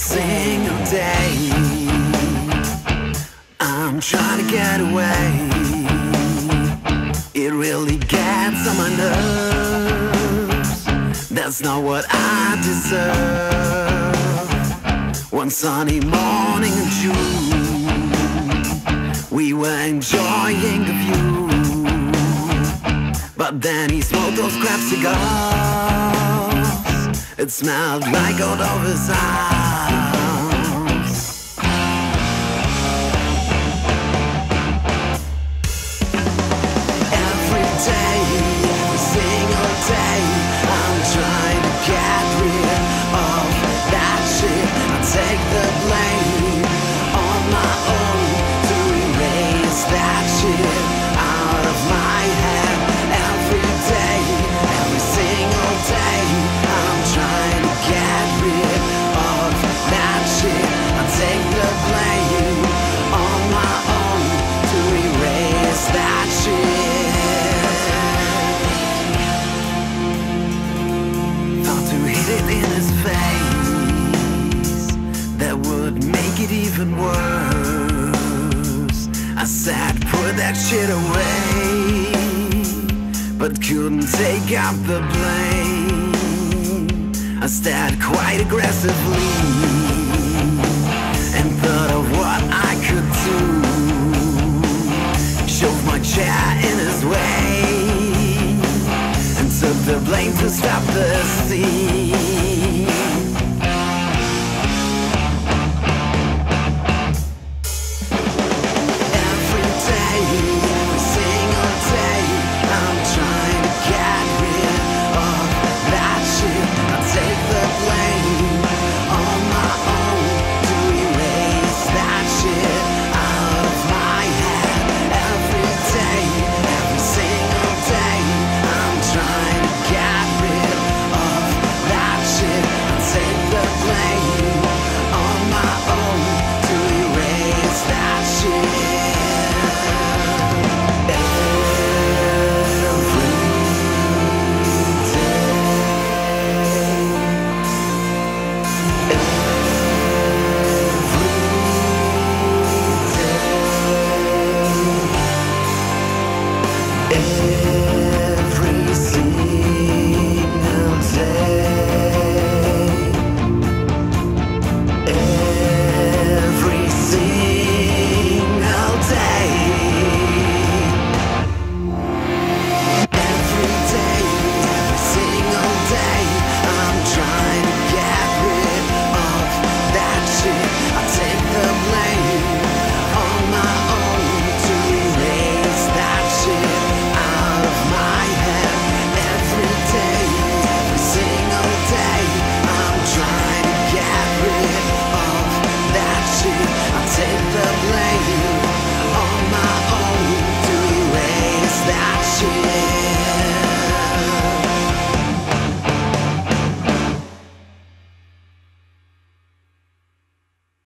single day I'm trying to get away. It really gets on my nerves. That's not what I deserve. One sunny morning in June, we were enjoying the view, but then he smoked those crap cigars. It smelled like old Versailles. Even worse, I said put that shit away, but couldn't take up the blame. I stared quite aggressively and thought of what I could do. Shoved my chair in his way and took the blame to stop the scene. Take